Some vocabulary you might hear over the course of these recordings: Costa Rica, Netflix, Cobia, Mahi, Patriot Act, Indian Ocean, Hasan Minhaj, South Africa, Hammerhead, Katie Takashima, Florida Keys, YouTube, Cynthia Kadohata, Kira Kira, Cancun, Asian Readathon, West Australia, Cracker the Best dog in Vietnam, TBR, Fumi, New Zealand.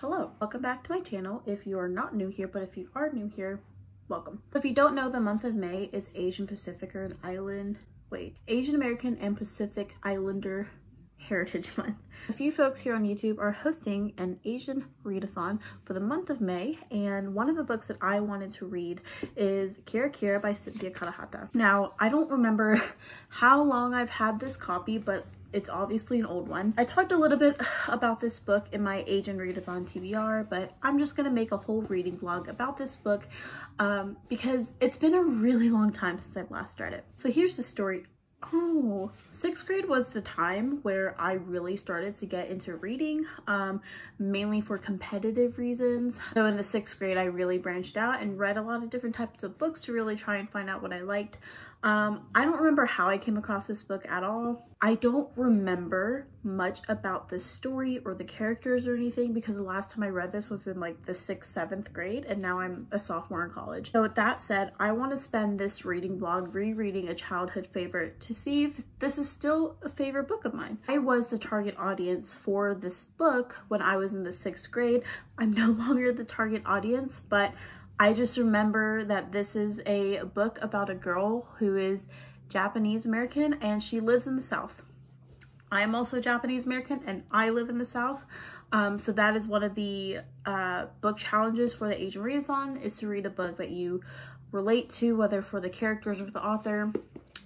Hello, welcome back to my channel. If you are not new here, but if you are new here, welcome. If you don't know, the month of May is Asian Pacific or an island, Asian American and Pacific Islander Heritage Month. A few folks here on YouTube are hosting an Asian readathon for the month of May, and one of the books that I wanted to read is Kira Kira by Cynthia Kadohata. Now, I don't remember how long I've had this copy, but it's obviously an old one. I talked a little bit about this book in my Asian Readathon TBR, but I'm just gonna make a whole reading vlog about this book because it's been a really long time since I've last read it. So here's the story. Oh, sixth grade was the time where I really started to get into reading, mainly for competitive reasons. So in the sixth grade, I really branched out and read a lot of different types of books to really try and find out what I liked. I don't remember how I came across this book at all. I don't remember much about this story or the characters or anything because the last time I read this was in like the 6th, 7th grade, and now I'm a sophomore in college. So with that said, I want to spend this reading vlog rereading a childhood favorite to see if this is still a favorite book of mine. I was the target audience for this book when I was in the 6th grade. I'm no longer the target audience, but I just remember that this is a book about a girl who is Japanese American and she lives in the South. I am also Japanese American and I live in the South. So that is one of the book challenges for the Asian Readathon, is to read a book that you relate to, whether for the characters or the author.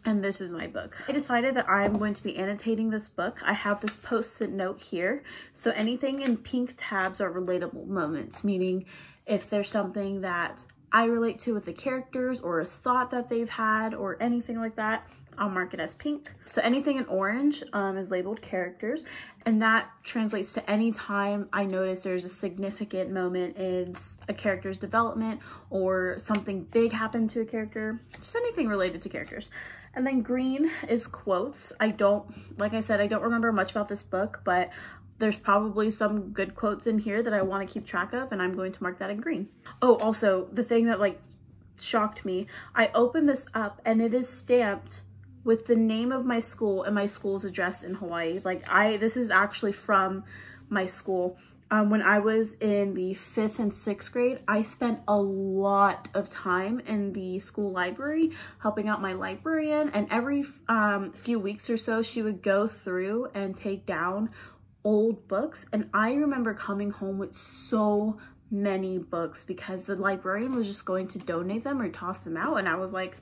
And this is my book. I decided that I'm going to be annotating this book. I have this post-it note here. So anything in pink tabs are relatable moments, meaning if there's something that I relate to with the characters or a thought that they've had or anything like that, I'll mark it as pink. So anything in orange is labeled characters, and that translates to any time I notice there's a significant moment in a character's development or something big happened to a character, just anything related to characters. And then green is quotes. Like I said, I don't remember much about this book, but there's probably some good quotes in here that I want to keep track of, and I'm going to mark that in green. Oh, also, the thing that like shocked me, I opened this up and it is stamped with the name of my school and my school's address in Hawaii. Like this is actually from my school. When I was in the 5th and 6th grade, I spent a lot of time in the school library helping out my librarian, and every few weeks or so, she would go through and take down old books. And I remember coming home with so many books because the librarian was just going to donate them or toss them out. And I was like,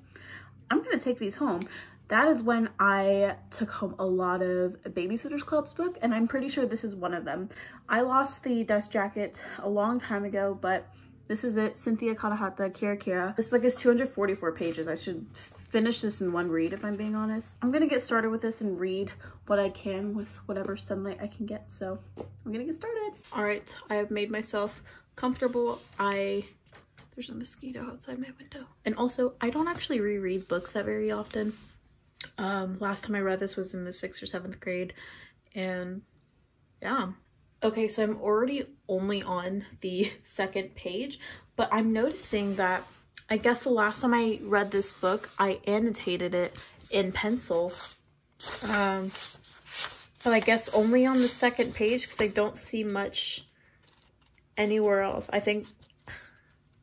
I'm gonna take these home. That is when I took home a lot of Babysitter's Club's book, and I'm pretty sure this is one of them. I lost the dust jacket a long time ago, but this is it, Cynthia Kadohata, Kira Kira. This book is 244 pages. I should finish this in one read if I'm being honest. I'm gonna get started with this and read what I can with whatever sunlight I can get, so I'm gonna get started. All right, I have made myself comfortable. There's a mosquito outside my window. And also, I don't actually reread books that very often. Last time I read this was in the 6th or 7th grade, and yeah. Okay, so I'm already only on the 2nd page, but I'm noticing that I guess the last time I read this book, I annotated it in pencil. But I guess only on the 2nd page because I don't see much anywhere else. I think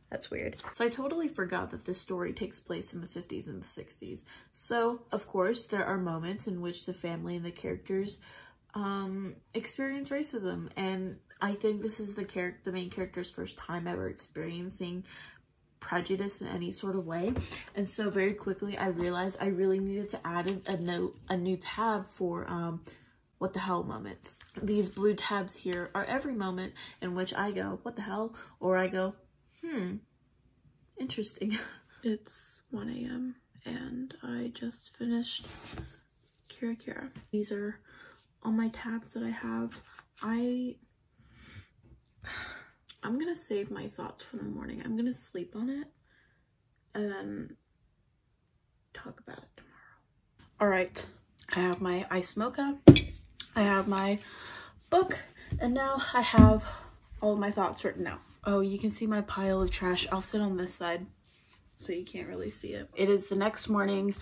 that's weird. So I totally forgot that this story takes place in the 50s and the 60s. So, of course, there are moments in which the family and the characters experience racism. And I think this is the main character's first time ever experiencing prejudice in any sort of way. And so very quickly, I realized I really needed to add a new tab for what the hell moments. These blue tabs here are every moment in which I go, what the hell? Or I go, interesting. It's 1 a.m. and I just finished Kira Kira. These are all my tabs that I have. I'm gonna save my thoughts for the morning. I'm gonna sleep on it and then talk about it tomorrow. All right, I have my iced mocha. I have my book, and now I have all of my thoughts written out. Oh, you can see my pile of trash. I'll sit on this side so you can't really see it. It is the next morning.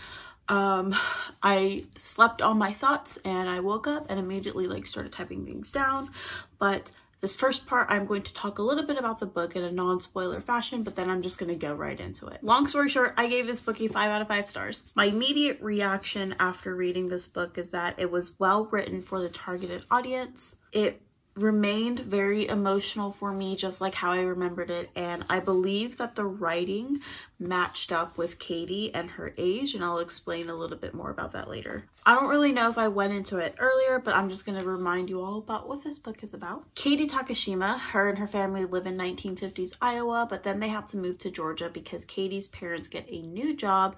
I slept on my thoughts and I woke up and immediately like started typing things down. But This first part, I'm going to talk a little bit about the book in a non-spoiler fashion, but then I'm just going to go right into it. Long story short, I gave this book a 5 out of 5 stars. My immediate reaction after reading this book is that it was well written for the targeted audience. It remained very emotional for me, just like how I remembered it, and I believe that the writing matched up with Katie and her age, and I'll explain a little bit more about that later. I don't really know if I went into it earlier, but I'm just going to remind you all about what this book is about. Katie Takashima, her and her family live in 1950s Iowa, but then they have to move to Georgia because Katie's parents get a new job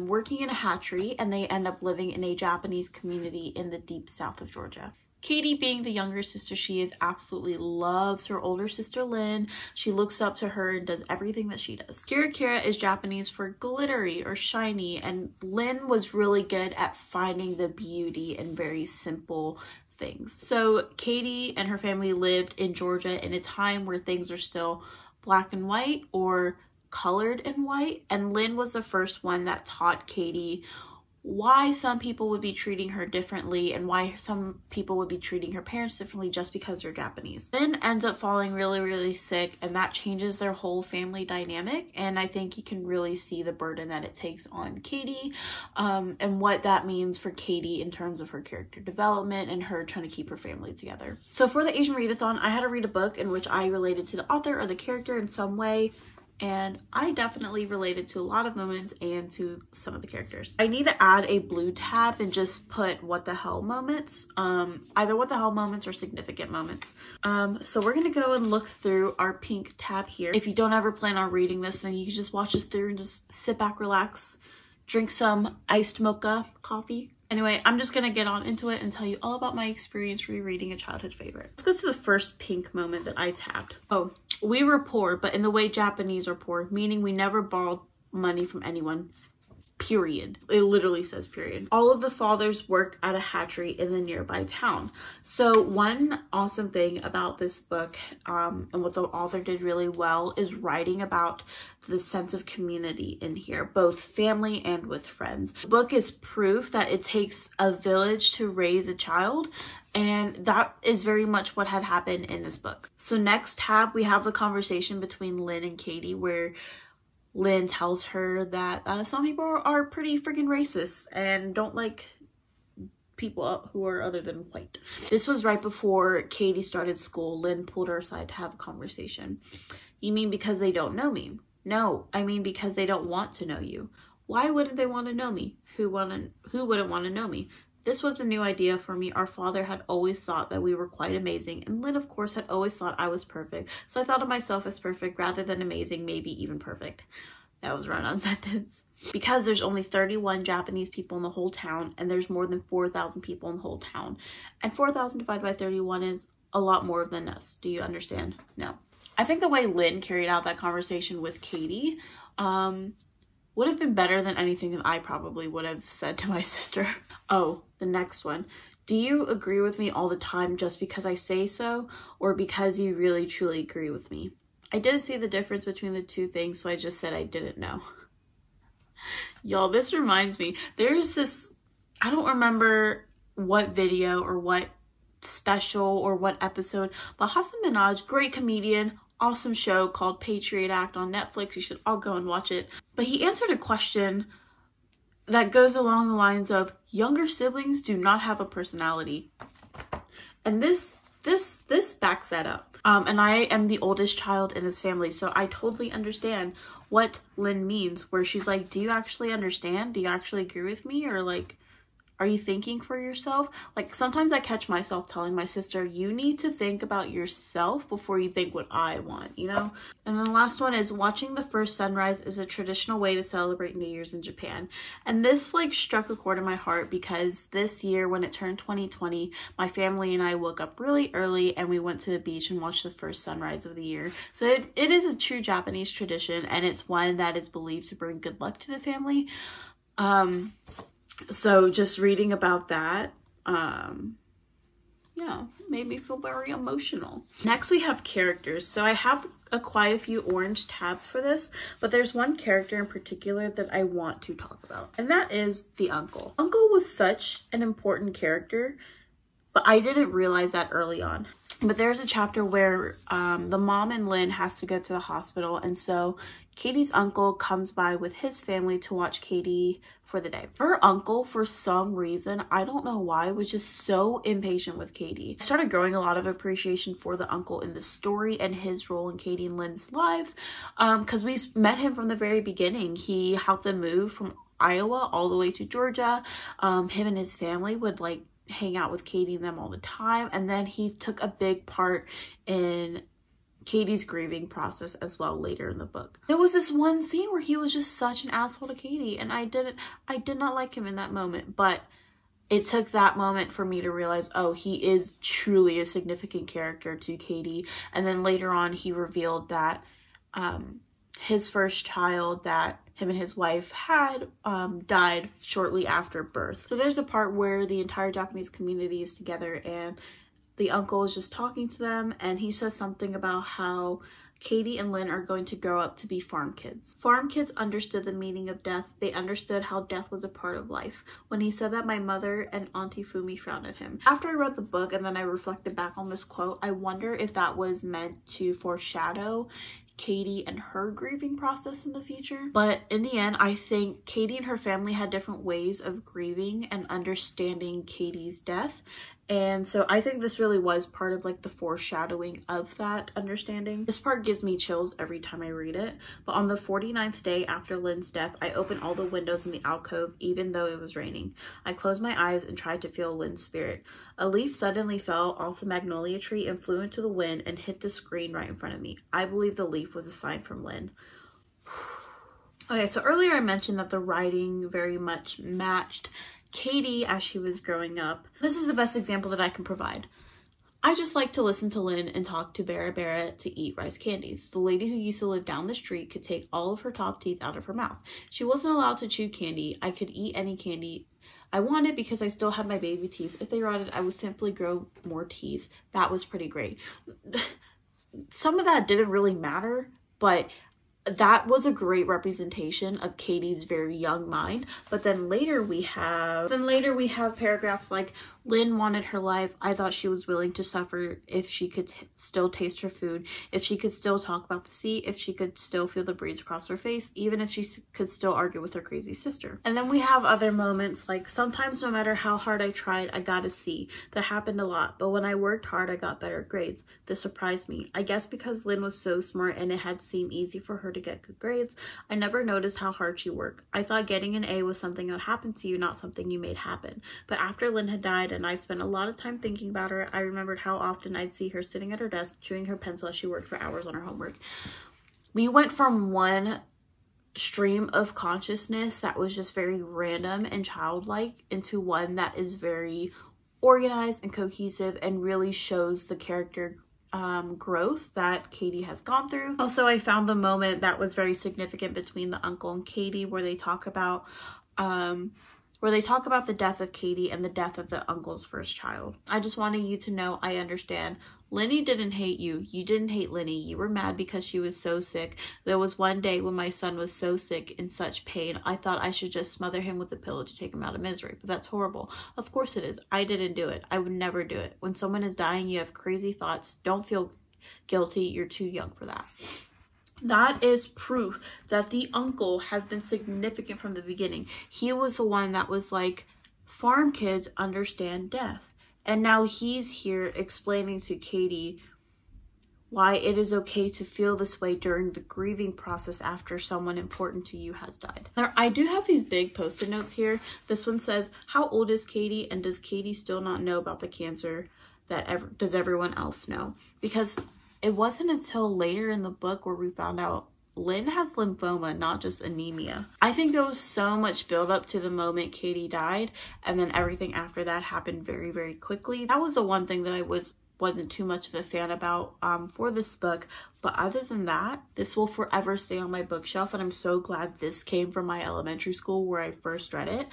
working in a hatchery, and they end up living in a Japanese community in the deep south of Georgia. Katie, being the younger sister she is, absolutely loves her older sister Lynn. She looks up to her and does everything that she does. Kira Kira is Japanese for glittery or shiny, and Lynn was really good at finding the beauty in very simple things. So Katie and her family lived in Georgia in a time where things were still black and white or colored and white, and Lynn was the first one that taught Katie why some people would be treating her differently and why some people would be treating her parents differently just because they're Japanese. Lynn ends up falling really sick, and that changes their whole family dynamic, and I think you can really see the burden that it takes on Katie and what that means for Katie in terms of her character development and her trying to keep her family together. So for the Asian readathon, I had to read a book in which I related to the author or the character in some way. And I definitely related to a lot of moments and to some of the characters. I need to add a blue tab and just put what the hell moments, either what the hell moments or significant moments. So we're gonna go and look through our pink tab here. If you don't ever plan on reading this, then you can just watch this through and just sit back, relax, drink some iced mocha coffee. Anyway, I'm just gonna get on into it and tell you all about my experience rereading a childhood favorite. Let's go to the first pink moment that I tabbed. Oh, we were poor, but in the way Japanese are poor, meaning we never borrowed money from anyone. Period. It literally says period. All of the fathers worked at a hatchery in the nearby town. So one awesome thing about this book and what the author did really well is writing about the sense of community in here, both family and with friends. The book is proof that it takes a village to raise a child, and that is very much what had happened in this book. So next tab, we have the conversation between Lynn and Katie where Lynn tells her that some people are pretty freaking racist and don't like people who are other than white. This was right before Katie started school. Lynn pulled her aside to have a conversation. You mean because they don't know me? No, I mean because they don't want to know you. Why wouldn't they want to know me? Who wouldn't want to know me? This was a new idea for me. Our father had always thought that we were quite amazing, and Lynn, of course, had always thought I was perfect. So I thought of myself as perfect rather than amazing, maybe even perfect. That was a run-on sentence. Because there's only 31 Japanese people in the whole town, and there's more than 4,000 people in the whole town. And 4,000 divided by 31 is a lot more than us. Do you understand? No. I think the way Lynn carried out that conversation with Katie would have been better than anything that I probably would have said to my sister. Oh, the next one. Do you agree with me all the time just because I say so, or because you really truly agree with me? I didn't see the difference between the two things, so I just said I didn't know. Y'all, this reminds me, there's this, I don't remember what video or what special or what episode, but Hasan Minhaj, great comedian, awesome show called Patriot Act on Netflix. You should all go and watch it. But he answered a question that goes along the lines of, younger siblings do not have a personality. And this backs that up. And I am the oldest child in this family, so I totally understand what Lynn means, where she's like, do you actually understand? Do you actually agree with me? Or like, are you thinking for yourself? Like, sometimes I catch myself telling my sister, you need to think about yourself before you think what I want, you know? And then the last one is watching the first sunrise is a traditional way to celebrate New Year's in Japan. And this like struck a chord in my heart because this year when it turned 2020, my family and I woke up really early and we went to the beach and watched the first sunrise of the year. So it is a true Japanese tradition, and it's one that is believed to bring good luck to the family. So just reading about that, yeah, made me feel very emotional. Next we have characters. So I have quite a few orange tabs for this, but there's one character in particular that I want to talk about, and that is the uncle. Uncle was such an important character but I didn't realize that early on. But there's a chapter where the mom and Lynn has to go to the hospital, and so Katie's uncle comes by with his family to watch Katie for the day. Her uncle, for some reason, I don't know why, was just so impatient with Katie. I started growing a lot of appreciation for the uncle in the story and his role in Katie and Lynn's lives, because we met him from the very beginning. He helped them move from Iowa all the way to Georgia. Him and his family would like hang out with Katie and them all the time, and then he took a big part in Katie's grieving process as well later in the book. There was this one scene where he was just such an asshole to Katie, and I did not like him in that moment, but it took that moment for me to realize, oh, he is truly a significant character to Katie. And then later on he revealed that his first child that him and his wife had died shortly after birth. So there's a part where the entire Japanese community is together and the uncle is just talking to them, and he says something about how Katie and Lynn are going to grow up to be farm kids. Farm kids understood the meaning of death. They understood how death was a part of life. When he said that, my mother and Auntie Fumi frowned at him. After I read the book and then I reflected back on this quote, I wonder if that was meant to foreshadow Katie and her grieving process in the future. But in the end, I think Katie and her family had different ways of grieving and understanding Katie's death, and so I think this really was part of like the foreshadowing of that understanding. This part gives me chills every time I read it. But on the 49th day after Lynn's death, I opened all the windows in the alcove even though it was raining. I closed my eyes and tried to feel Lynn's spirit. A leaf suddenly fell off the magnolia tree and flew into the wind and hit the screen right in front of me. I believe the leaf was a sign from Lynn. Okay, so earlier I mentioned that the writing very much matched Katie as she was growing up. This is the best example that I can provide. I just like to listen to Lynn and talk to Bara Bara to eat rice candies. The lady who used to live down the street could take all of her top teeth out of her mouth. She wasn't allowed to chew candy. I could eat any candy I wanted because I still had my baby teeth. If they rotted, I would simply grow more teeth. That was pretty great. Some of that didn't really matter, but that was a great representation of Katie's very young mind. But then later we have paragraphs like, Lynn wanted her life. I thought she was willing to suffer if she could still taste her food, if she could still talk about the sea, if she could still feel the breeze across her face, even if she could still argue with her crazy sister. And then we have other moments like, sometimes no matter how hard I tried, I got a C. That happened a lot, but when I worked hard, I got better grades. This surprised me. I guess because Lynn was so smart and it had seemed easy for her to get good grades, I never noticed how hard she worked. I thought getting an A was something that happened to you, not something you made happen. But after Lynn had died and I spent a lot of time thinking about her, I remembered how often I'd see her sitting at her desk chewing her pencil as she worked for hours on her homework. We went from one stream of consciousness that was just very random and childlike into one that is very organized and cohesive and really shows the character growth that Katie has gone through. Also, I found the moment that was very significant between the uncle and Katie where they talk about the death of Katie and the death of the uncle's first child. I just wanted you to know I understand. Lenny didn't hate you. You didn't hate Lenny. You were mad because she was so sick. There was one day when my son was so sick, in such pain, I thought I should just smother him with a pillow to take him out of misery. But that's horrible. Of course it is. I didn't do it. I would never do it. When someone is dying, you have crazy thoughts. Don't feel guilty. You're too young for that. That is proof that the uncle has been significant from the beginning. He was the one that was like, farm kids understand death. And now he's here explaining to Katie why it is okay to feel this way during the grieving process after someone important to you has died. Now, I do have these big post-it notes here. This one says, how old is Katie, and does Katie still not know about the cancer that does everyone else know? Because it wasn't until later in the book where we found out Lynn has lymphoma, not just anemia. I think there was so much build up to the moment Katie died, and then everything after that happened very, very quickly. That was the one thing that I wasn't too much of a fan about for this book. But other than that, this will forever stay on my bookshelf, and I'm so glad this came from my elementary school where I first read it.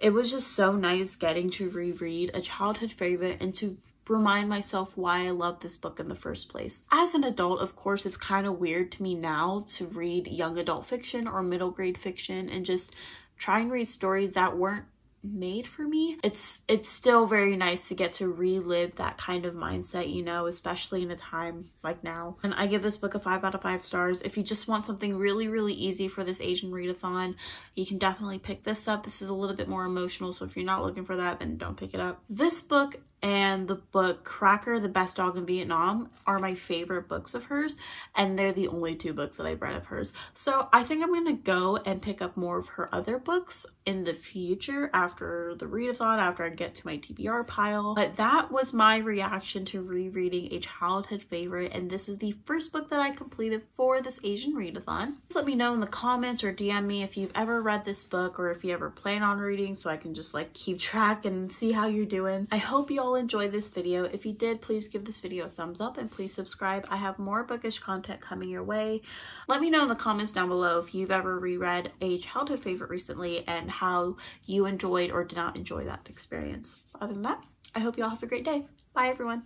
It was just so nice getting to reread a childhood favorite and to remind myself why I love this book in the first place. As an adult, of course, it's kind of weird to me now to read young adult fiction or middle grade fiction and just try and read stories that weren't made for me. It's still very nice to get to relive that kind of mindset, you know, especially in a time like now. And I give this book a 5 out of 5 stars. If you just want something really, really easy for this Asian readathon, you can definitely pick this up. This is a little bit more emotional, so if you're not looking for that, then don't pick it up. This book and the book Cracker, the Best Dog in Vietnam are my favorite books of hers, and they're the only two books that I've read of hers. So I think I'm gonna go and pick up more of her other books in the future after the readathon, after I get to my TBR pile. But that was my reaction to rereading a childhood favorite, and this is the first book that I completed for this Asian readathon. Just let me know in the comments or DM me if you've ever read this book or if you ever plan on reading, so I can just like keep track and see how you're doing. I hope you all enjoy this video. If you did, please give this video a thumbs up and please subscribe. I have more bookish content coming your way. Let me know in the comments down below if you've ever reread a childhood favorite recently and how you enjoyed or did not enjoy that experience. Other than that, I hope you all have a great day. Bye everyone.